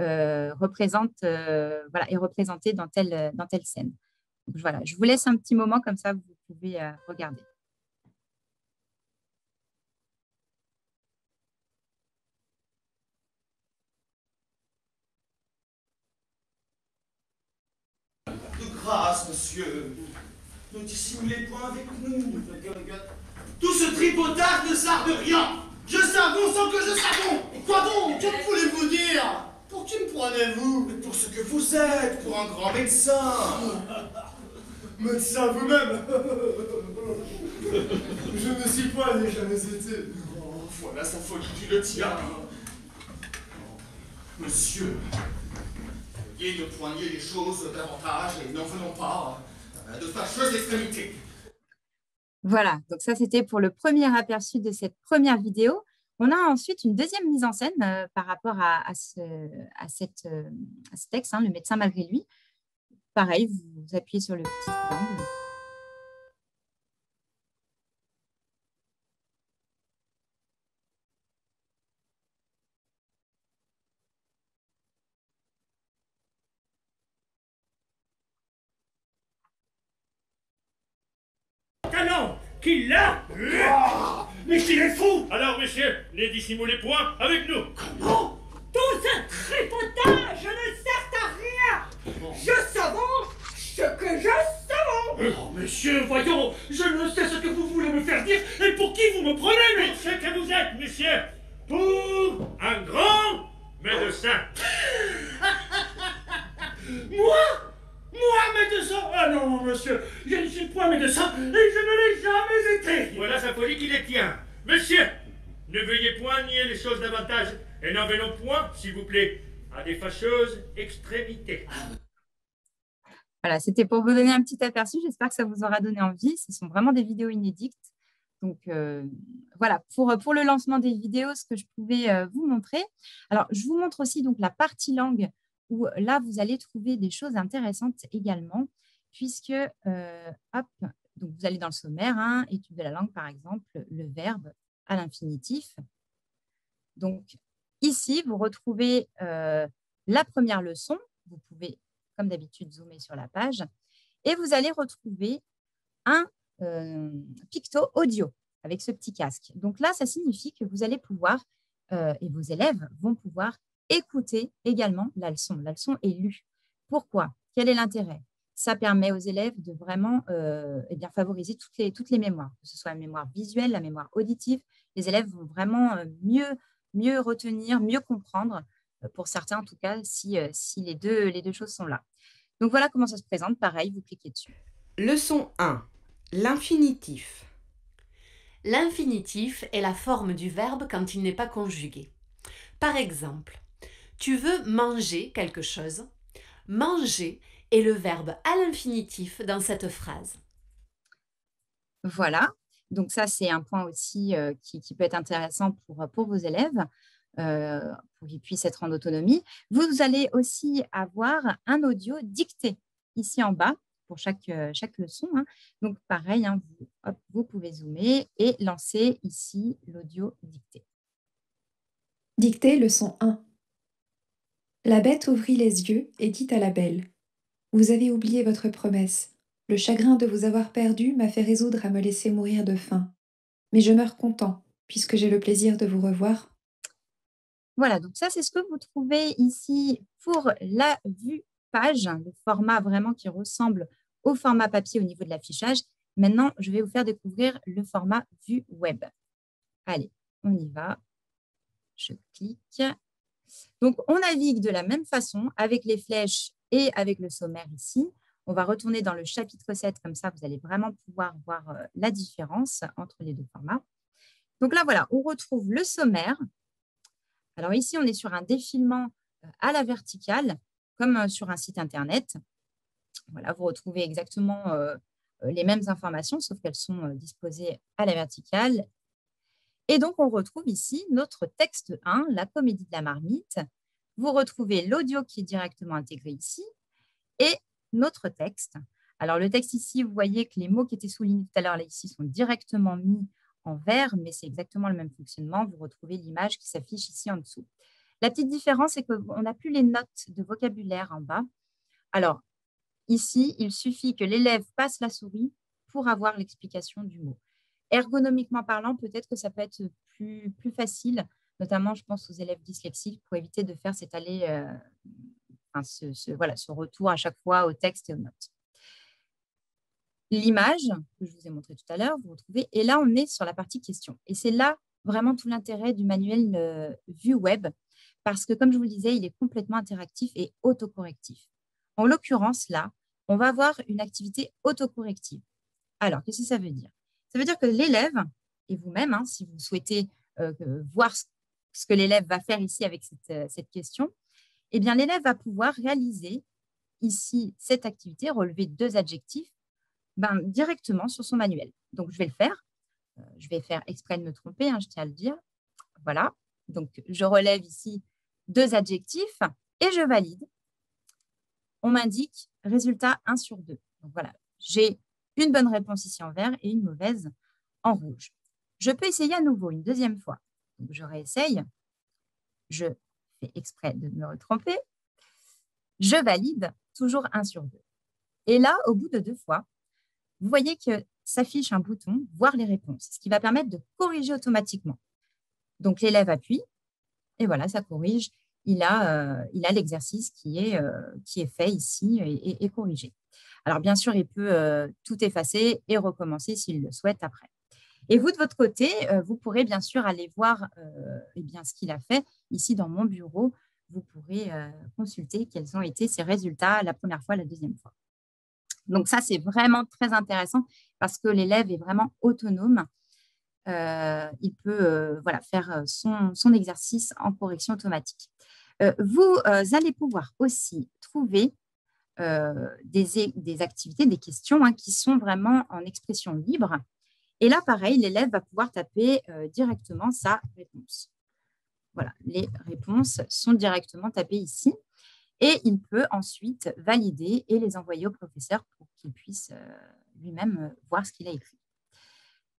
Euh, représente, euh, voilà, est représenté dans telle, dans telle scène. Donc, voilà, je vous laisse un petit moment comme ça, vous pouvez euh, regarder. De grâce, monsieur, ne dissimulez point avec nous. Tout ce tripotard ne sert de rien. Je savons sans que je savons. Et quoi donc? Que voulez-vous dire? Pour qui me prenez-vous? Pour ce que vous êtes, pour un grand médecin. Médecin vous-même. Je ne suis pas, ni jamais été. Oh, voilà sa folie qui le tient. Monsieur, veuillez de poigner les choses davantage et n'en venons pas à de fâcheuses extrémités. Voilà, donc ça c'était pour le premier aperçu de cette première vidéo. On a ensuite une deuxième mise en scène euh, par rapport à, à, ce, à, cette, euh, à ce texte, hein, le médecin malgré lui. Pareil, vous, vous appuyez sur le petit triangle. Canon, qui l'a ? Mais qu'il est fou! Alors, monsieur, ne dissimulez point avec nous! Comment? Tout ce tripotage ne sert à rien! Je savons, je Moi Moi, médecin? Ah non, monsieur, je ne suis point médecin et je ne l'ai jamais été. Voilà sa folie qui les tient. Monsieur, ne veuillez point nier les choses davantage et n'en venons point, s'il vous plaît, à des fâcheuses extrémités. Voilà, c'était pour vous donner un petit aperçu. J'espère que ça vous aura donné envie. Ce sont vraiment des vidéos inédites. Donc, euh, voilà, pour, pour le lancement des vidéos, ce que je pouvais euh, vous montrer. Alors, je vous montre aussi donc, la partie langue, où là, vous allez trouver des choses intéressantes également, puisque, euh, hop, donc vous allez dans le sommaire, hein, étude de la langue, par exemple, le verbe à l'infinitif. Donc, ici, vous retrouvez euh, la première leçon. Vous pouvez, comme d'habitude, zoomer sur la page. Et vous allez retrouver un euh, picto audio avec ce petit casque. Donc là, ça signifie que vous allez pouvoir, euh, et vos élèves vont pouvoir écouter également la leçon. La leçon est lue. Pourquoi? Quel est l'intérêt? Ça permet aux élèves de vraiment euh, eh bien, favoriser toutes les, toutes les mémoires, que ce soit la mémoire visuelle, la mémoire auditive. Les élèves vont vraiment euh, mieux, mieux retenir, mieux comprendre, pour certains en tout cas, si, si les, deux, les deux choses sont là. Donc voilà comment ça se présente. Pareil, vous cliquez dessus. Leçon un. L'infinitif. L'infinitif est la forme du verbe quand il n'est pas conjugué. Par exemple, tu veux manger quelque chose. Manger est le verbe à l'infinitif dans cette phrase. Voilà. Donc ça, c'est un point aussi euh, qui, qui peut être intéressant pour, pour vos élèves. Euh, pour qu'ils puissent être en autonomie. Vous allez aussi avoir un audio dicté ici en bas pour chaque, chaque leçon. Hein. Donc, pareil, hein, vous, hop, vous pouvez zoomer et lancer ici l'audio dicté. Dictée leçon un. La bête ouvrit les yeux et dit à la belle « Vous avez oublié votre promesse. Le chagrin de vous avoir perdu m'a fait résoudre à me laisser mourir de faim. Mais je meurs content, puisque j'ai le plaisir de vous revoir. » Voilà, donc ça, c'est ce que vous trouvez ici pour la vue page, le format vraiment qui ressemble au format papier au niveau de l'affichage. Maintenant, je vais vous faire découvrir le format vue web. Allez, on y va. Je clique. Donc, on navigue de la même façon avec les flèches et avec le sommaire ici. On va retourner dans le chapitre sept, comme ça, vous allez vraiment pouvoir voir la différence entre les deux formats. Donc là, voilà, on retrouve le sommaire. Alors ici, on est sur un défilement à la verticale, comme sur un site Internet. Voilà, vous retrouvez exactement euh, les mêmes informations, sauf qu'elles sont disposées à la verticale. Et donc, on retrouve ici notre texte un, la comédie de la marmite. Vous retrouvez l'audio qui est directement intégré ici et notre texte. Alors, le texte ici, vous voyez que les mots qui étaient soulignés tout à l'heure, là, ici, sont directement mis en vert, mais c'est exactement le même fonctionnement. Vous retrouvez l'image qui s'affiche ici en dessous. La petite différence, c'est qu'on n'a plus les notes de vocabulaire en bas. Alors, ici, il suffit que l'élève passe la souris pour avoir l'explication du mot. Ergonomiquement parlant, peut-être que ça peut être plus, plus facile, notamment, je pense, aux élèves dyslexiques, pour éviter de faire cet aller, euh, enfin, ce, ce, voilà, ce retour à chaque fois au texte et aux notes. L'image que je vous ai montrée tout à l'heure, vous retrouvez. Et là, on est sur la partie question. Et c'est là vraiment tout l'intérêt du manuel euh, vue web, parce que, comme je vous le disais, il est complètement interactif et autocorrectif. En l'occurrence, là, on va avoir une activité autocorrective. Alors, qu'est-ce que ça veut dire? Ça veut dire que l'élève, et vous-même, hein, si vous souhaitez euh, voir ce que l'élève va faire ici avec cette, euh, cette question, eh bien, l'élève va pouvoir réaliser ici cette activité, relever deux adjectifs, Ben, directement sur son manuel. Donc, je vais le faire. Euh, je vais faire exprès de me tromper, hein, je tiens à le dire. Voilà. Donc, je relève ici deux adjectifs et je valide. On m'indique résultat un sur deux. Donc, voilà. J'ai une bonne réponse ici en vert et une mauvaise en rouge. Je peux essayer à nouveau une deuxième fois. Donc, je réessaye. Je fais exprès de me retromper. Je valide toujours un sur deux. Et là, au bout de deux fois, vous voyez que s'affiche un bouton « Voir les réponses », ce qui va permettre de corriger automatiquement. Donc, l'élève appuie et voilà, ça corrige. Il a, euh, il a l'exercice qui est, euh, qui est fait ici et, et, et corrigé. Alors, bien sûr, il peut euh, tout effacer et recommencer s'il le souhaite après. Et vous, de votre côté, euh, vous pourrez bien sûr aller voir euh, eh bien, ce qu'il a fait ici dans mon bureau. vous pourrez euh, consulter quels ont été ces résultats la première fois, la deuxième fois. Donc ça, c'est vraiment très intéressant parce que l'élève est vraiment autonome. Euh, il peut euh, voilà, faire son, son exercice en correction automatique. Euh, vous euh, allez pouvoir aussi trouver euh, des, des activités, des questions hein, qui sont vraiment en expression libre. Et là, pareil, l'élève va pouvoir taper euh, directement sa réponse. Voilà, les réponses sont directement tapées ici. Et il peut ensuite valider et les envoyer au professeur pour qu'il puisse euh, lui-même voir ce qu'il a écrit.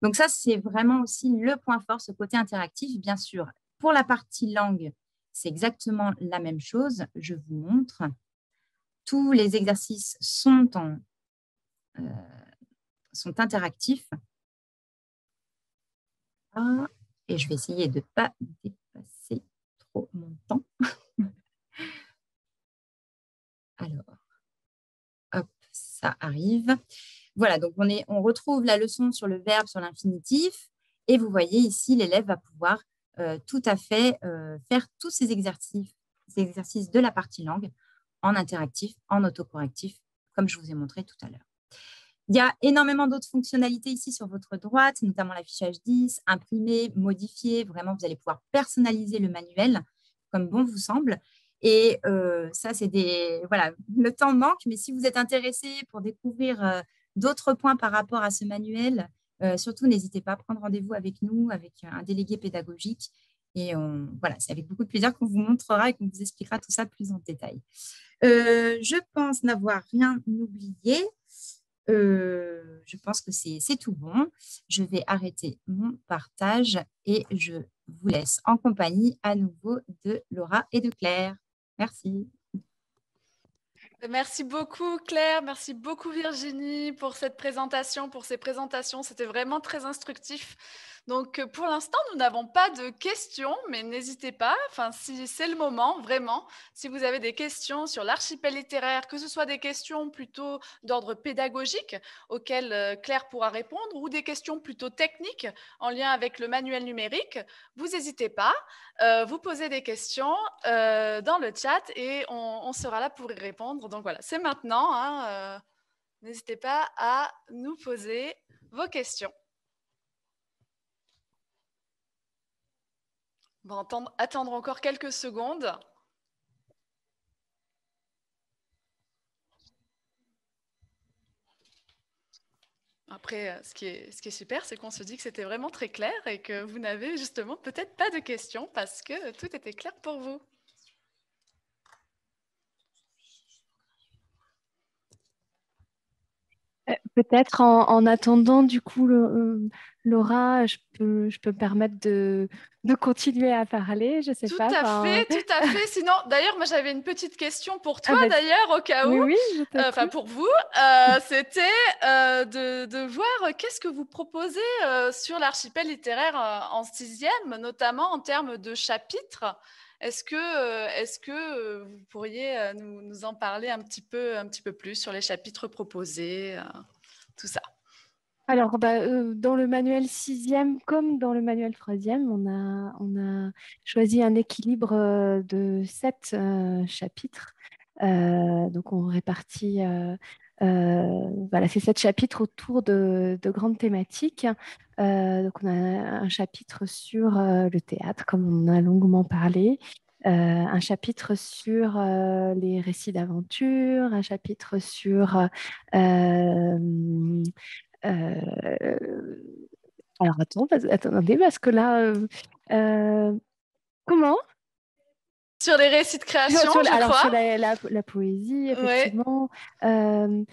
Donc ça, c'est vraiment aussi le point fort, ce côté interactif. Bien sûr, pour la partie langue, c'est exactement la même chose. Je vous montre. Tous les exercices sont, en, euh, sont interactifs. Ah, et je vais essayer de ne pas dépasser trop mon temps. Alors, hop, ça arrive. Voilà, donc on, est, on retrouve la leçon sur le verbe, sur l'infinitif. Et vous voyez ici, l'élève va pouvoir euh, tout à fait euh, faire tous ces exercices, ces exercices de la partie langue en interactif, en autocorrectif, comme je vous ai montré tout à l'heure. Il y a énormément d'autres fonctionnalités ici sur votre droite, notamment l'affichage dix, imprimer, modifier. Vraiment, vous allez pouvoir personnaliser le manuel comme bon vous semble. Et euh, ça, c'est des... Voilà, le temps manque, mais si vous êtes intéressé pour découvrir euh, d'autres points par rapport à ce manuel, euh, surtout, n'hésitez pas à prendre rendez-vous avec nous, avec un délégué pédagogique. Et on, voilà, c'est avec beaucoup de plaisir qu'on vous montrera et qu'on vous expliquera tout ça plus en détail. Euh, je pense n'avoir rien oublié. Euh, je pense que c'est tout bon. Je vais arrêter mon partage et je vous laisse en compagnie à nouveau de Laura et de Claire. Merci. Merci beaucoup Claire, merci beaucoup Virginie pour cette présentation, pour ces présentations, c'était vraiment très instructif. Donc pour l'instant, nous n'avons pas de questions, mais n'hésitez pas, enfin, si c'est le moment, vraiment, si vous avez des questions sur l'archipel littéraire, que ce soit des questions plutôt d'ordre pédagogique auxquelles Claire pourra répondre ou des questions plutôt techniques en lien avec le manuel numérique, vous n'hésitez pas, euh, vous posez des questions euh, dans le chat et on, on sera là pour y répondre. Donc voilà, c'est maintenant, hein, euh, n'hésitez pas à nous poser vos questions. On va attendre, attendre encore quelques secondes. Après, ce qui est, ce qui est super, c'est qu'on se dit que c'était vraiment très clair et que vous n'avez justement peut-être pas de questions parce que tout était clair pour vous. Peut-être en, en attendant, du coup, le, euh, Laura, je peux, je peux me permettre de, de continuer à parler, je sais tout pas. Tout à fin... fait, tout à fait. Sinon, d'ailleurs, moi, j'avais une petite question pour toi, ah, bah, d'ailleurs, au cas où, oui, oui, enfin euh, pour vous, euh, c'était euh, de, de voir qu'est-ce que vous proposez euh, sur l'archipel littéraire euh, en sixième, notamment en termes de chapitres. Est-ce que, euh, est-ce que euh, vous pourriez euh, nous, nous en parler un petit peu, un petit peu plus sur les chapitres proposés, euh, tout ça? Alors, bah, euh, dans le manuel sixième comme dans le manuel troisième, on a, on a choisi un équilibre euh, de sept euh, chapitres. Euh, donc, on répartit euh, euh, voilà, ces sept chapitres autour de, de grandes thématiques. Euh, donc, on a un chapitre sur euh, le théâtre, comme on en a longuement parlé. Euh, un chapitre sur euh, les récits d'aventure, un chapitre sur... Euh, euh, alors, attends, attendez, parce que là... Euh, euh, comment ? Sur les récits de création, sur, je alors, crois. Sur la, la, la poésie, effectivement. Ouais. Euh,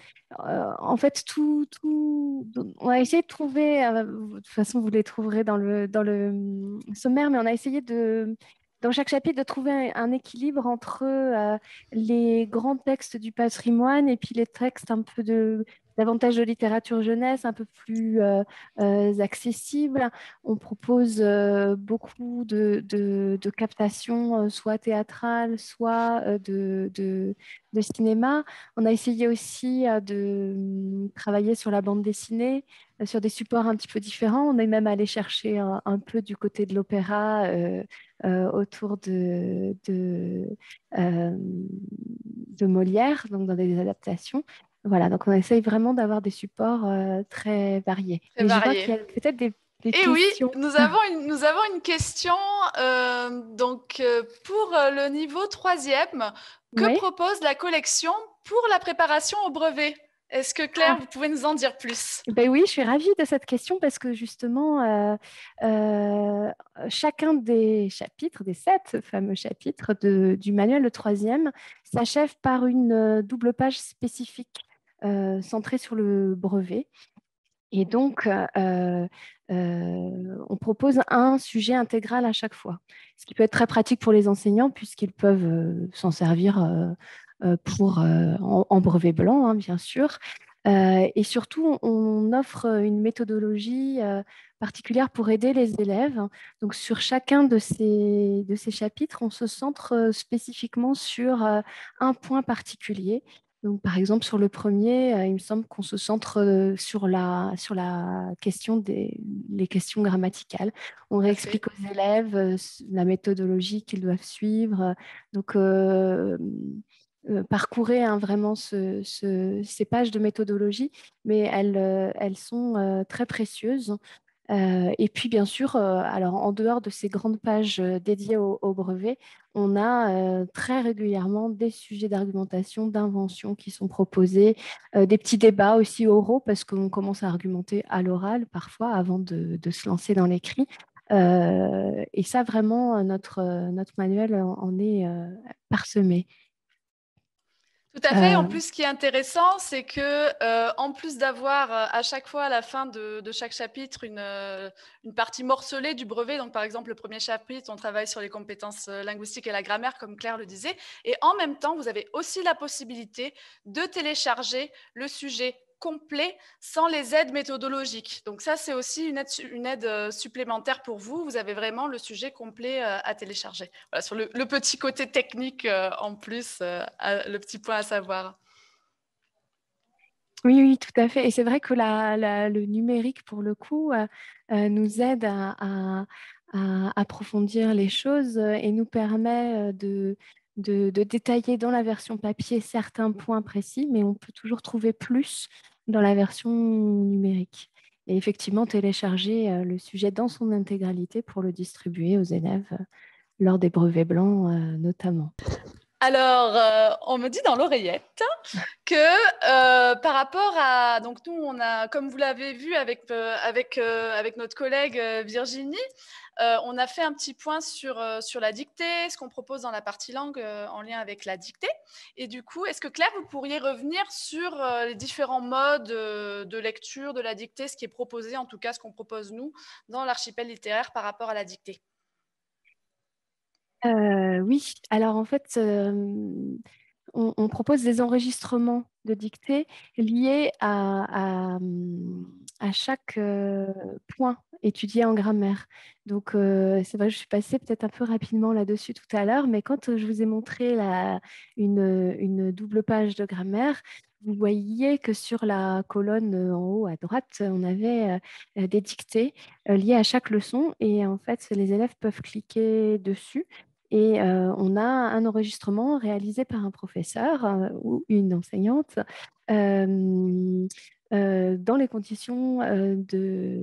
euh, en fait, tout, tout, on a essayé de trouver, euh, de toute façon, vous les trouverez dans le, dans le sommaire, mais on a essayé de, dans chaque chapitre de trouver un, un équilibre entre euh, les grands textes du patrimoine et puis les textes un peu de davantage de littérature jeunesse, un peu plus euh, euh, accessible. On propose euh, beaucoup de, de, de captations, euh, soit théâtrales, soit euh, de, de, de cinéma. On a essayé aussi euh, de travailler sur la bande dessinée, euh, sur des supports un petit peu différents. On est même allé chercher un, un peu du côté de l'opéra euh, euh, autour de, de, euh, de Molière, donc dans des adaptations. Voilà, donc on essaye vraiment d'avoir des supports euh, très variés. Très variés. Je vois qu'il y a peut-être des, des et questions. Et oui, nous avons une, nous avons une question euh, donc, euh, pour le niveau troisième. Que oui. propose la collection pour la préparation au brevet ? Est-ce que Claire, ah. vous pouvez nous en dire plus ? Ben oui, je suis ravie de cette question parce que justement, euh, euh, chacun des chapitres, des sept fameux chapitres de, du manuel, le troisième, s'achève par une double page spécifique euh, centrée sur le brevet. Et donc, euh, euh, on propose un sujet intégral à chaque fois, ce qui peut être très pratique pour les enseignants puisqu'ils peuvent euh, s'en servir euh, pour, euh, en, en brevet blanc, hein, bien sûr. Euh, et surtout, on offre une méthodologie euh, particulière pour aider les élèves. Donc, sur chacun de ces, de ces chapitres, on se centre spécifiquement sur euh, un point particulier. Donc, par exemple, sur le premier, euh, il me semble qu'on se centre euh, sur la, sur la question des les questions grammaticales. On réexplique aux élèves euh, la méthodologie qu'ils doivent suivre. Donc, euh, euh, parcourez hein, vraiment ce, ce, ces pages de méthodologie, mais elles, euh, elles sont euh, très précieuses. Euh, et puis, bien sûr, euh, alors, en dehors de ces grandes pages dédiées au, au brevet, on a euh, très régulièrement des sujets d'argumentation, d'invention qui sont proposés, euh, des petits débats aussi oraux, parce qu'on commence à argumenter à l'oral parfois avant de, de se lancer dans l'écrit. Euh, et ça, vraiment, notre, notre manuel en, en est euh, parsemé. Tout à fait. En plus, ce qui est intéressant, c'est que, euh, en plus d'avoir à chaque fois à la fin de, de chaque chapitre une, une partie morcelée du brevet, donc par exemple le premier chapitre, on travaille sur les compétences linguistiques et la grammaire, comme Claire le disait, et en même temps, vous avez aussi la possibilité de télécharger le sujet complet sans les aides méthodologiques. Donc ça, c'est aussi une aide, une aide supplémentaire pour vous. Vous avez vraiment le sujet complet à télécharger. Voilà, sur le, le petit côté technique en plus, le petit point à savoir. Oui, oui, tout à fait. Et c'est vrai que la, la, le numérique, pour le coup, euh, nous aide à, à, à approfondir les choses et nous permet de... De, de détailler dans la version papier certains points précis, mais on peut toujours trouver plus dans la version numérique. Et effectivement, télécharger le sujet dans son intégralité pour le distribuer aux élèves lors des brevets blancs notamment. Alors, euh, on me dit dans l'oreillette que euh, par rapport à... Donc nous, on a, comme vous l'avez vu avec, euh, avec, euh, avec notre collègue Virginie, euh, on a fait un petit point sur, euh, sur la dictée, ce qu'on propose dans la partie langue euh, en lien avec la dictée. Et du coup, est-ce que Claire, vous pourriez revenir sur euh, les différents modes euh, de lecture de la dictée, ce qui est proposé, en tout cas ce qu'on propose nous, dans l'archipel littéraire par rapport à la dictée ? Euh, oui, alors en fait, euh, on, on propose des enregistrements de dictée liés à, à, à chaque euh, point étudié en grammaire. Donc, euh, c'est vrai que je suis passée peut-être un peu rapidement là-dessus tout à l'heure, mais quand je vous ai montré la, une, une double page de grammaire, vous voyez que sur la colonne en haut à droite, on avait euh, des dictées euh, liées à chaque leçon. Et en fait, les élèves peuvent cliquer dessus. Et euh, on a un enregistrement réalisé par un professeur euh, ou une enseignante euh, euh, dans les conditions euh, de,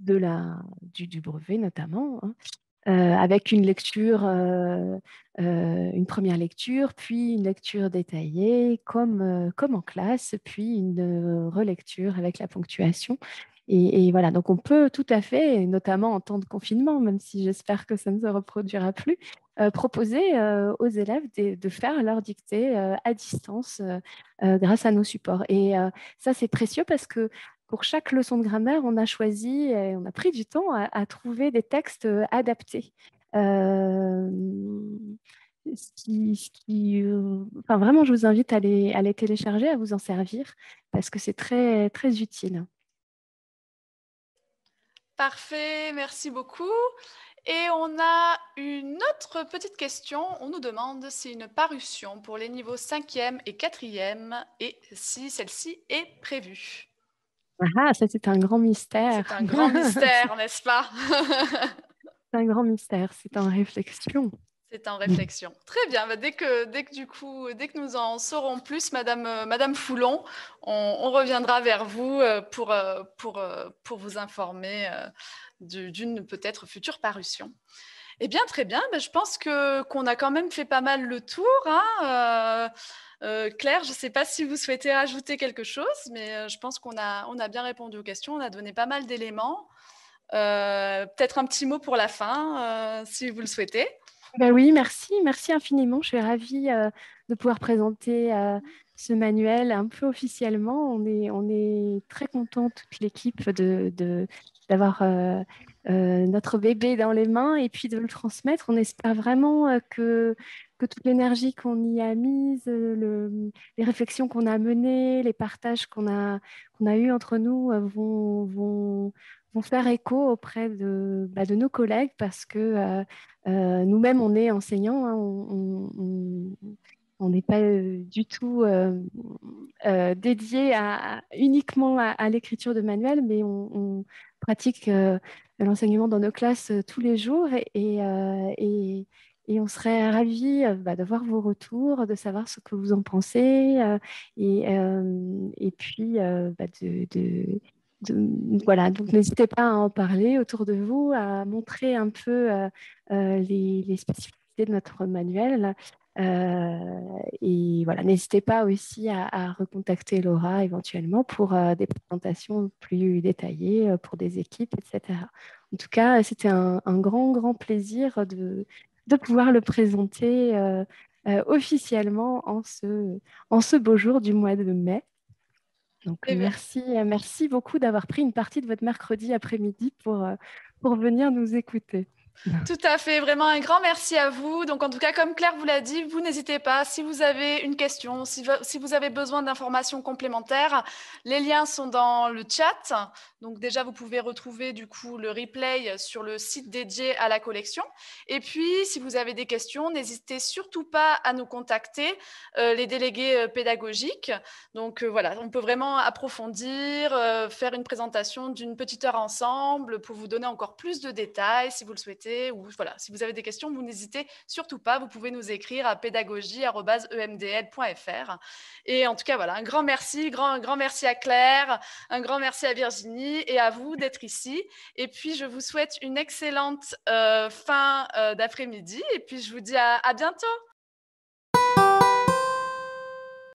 de la, du, du brevet notamment, hein, euh, avec une lecture, euh, euh, une première lecture, puis une lecture détaillée comme, euh, comme en classe, puis une euh, relecture avec la ponctuation. Et, et voilà, donc on peut tout à fait, notamment en temps de confinement, même si j'espère que ça ne se reproduira plus, euh, proposer euh, aux élèves de, de faire leur dictée euh, à distance euh, grâce à nos supports. Et euh, ça, c'est précieux parce que pour chaque leçon de grammaire, on a choisi, et on a pris du temps à, à trouver des textes adaptés. Euh, Si, si, euh, enfin, vraiment, je vous invite à les, à les télécharger, à vous en servir, parce que c'est très, très utile. Parfait, merci beaucoup. Et on a une autre petite question. On nous demande si une parution pour les niveaux cinquième et quatrième, et si celle-ci est prévue. Ah, ça c'est un grand mystère. C'est un grand mystère, n'est-ce pas? C'est un grand mystère, c'est en réflexion. C'est en réflexion. Très bien. Bah, dès que, dès que du coup, dès que nous en saurons plus, Madame, euh, Madame Foulon, on, on reviendra vers vous euh, pour, euh, pour, euh, pour vous informer euh, d'une peut-être future parution. Eh bien, très bien. Bah, je pense que qu'on a quand même fait pas mal le tour, hein. euh, euh, Claire, je ne sais pas si vous souhaitez ajouter quelque chose, mais je pense qu'on a, on a bien répondu aux questions. On a donné pas mal d'éléments. Euh, peut-être un petit mot pour la fin, euh, si vous le souhaitez. Ben oui, merci, merci infiniment. Je suis ravie euh, de pouvoir présenter euh, ce manuel un peu officiellement. On est, on est très contents, toute l'équipe, de, de, d'avoir euh, euh, notre bébé dans les mains et puis de le transmettre. On espère vraiment euh, que, que toute l'énergie qu'on y a mise, euh, le, les réflexions qu'on a menées, les partages qu'on a, qu'on a eus entre nous euh, vont... vont vont faire écho auprès de, bah, de nos collègues, parce que euh, euh, nous-mêmes, on est enseignants, hein, on n'est pas euh, du tout euh, euh, dédié à, uniquement à, à l'écriture de manuels, mais on, on pratique euh, l'enseignement dans nos classes tous les jours, et, et, euh, et, et on serait ravis euh, bah, d'avoir vos retours, de savoir ce que vous en pensez, euh, et, euh, et puis euh, bah, de... de De, voilà, donc n'hésitez pas à en parler autour de vous, à montrer un peu euh, euh, les, les spécificités de notre manuel. Euh, et voilà, n'hésitez pas aussi à, à recontacter Laura éventuellement pour euh, des présentations plus détaillées, pour des équipes, et cetera. En tout cas, c'était un, un grand, grand plaisir de, de pouvoir le présenter euh, euh, officiellement en ce, en ce beau jour du mois de mai. Donc, merci, merci beaucoup d'avoir pris une partie de votre mercredi après-midi pour, pour venir nous écouter. Tout à fait, vraiment un grand merci à vous. Donc, en tout cas, comme Claire vous l'a dit, vous n'hésitez pas. Si vous avez une question, si, si vous avez besoin d'informations complémentaires, les liens sont dans le chat. Donc déjà, vous pouvez retrouver du coup le replay sur le site dédié à la collection. Et puis, si vous avez des questions, n'hésitez surtout pas à nous contacter, euh, les délégués pédagogiques. Donc euh, voilà, on peut vraiment approfondir, euh, faire une présentation d'une petite heure ensemble pour vous donner encore plus de détails si vous le souhaitez. Ou voilà, si vous avez des questions, vous n'hésitez surtout pas, vous pouvez nous écrire à pédagogie arobase e m d l point f r. Et en tout cas, voilà, un grand merci, grand, grand merci à Claire, un grand merci à Virginie et à vous d'être ici. Et puis, je vous souhaite une excellente euh, fin euh, d'après-midi et puis je vous dis à, à bientôt.